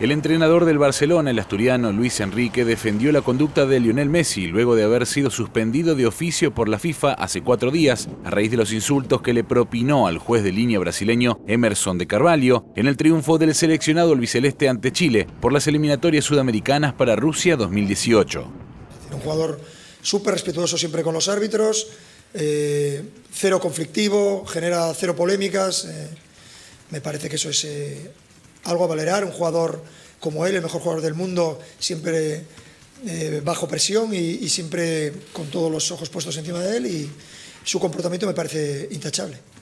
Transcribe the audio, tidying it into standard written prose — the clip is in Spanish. El entrenador del Barcelona, el asturiano Luis Enrique, defendió la conducta de Lionel Messi luego de haber sido suspendido de oficio por la FIFA hace 4 días a raíz de los insultos que le propinó al juez de línea brasileño Emerson de Carvalho en el triunfo del seleccionado albiceleste ante Chile por las eliminatorias sudamericanas para Rusia 2018. Un jugador súper respetuoso siempre con los árbitros, cero conflictivo, genera cero polémicas. Me parece que eso es algo a valorar. Un jugador como él, el mejor jugador del mundo, siempre bajo presión y siempre con todos los ojos puestos encima de él, y su comportamiento me parece intachable.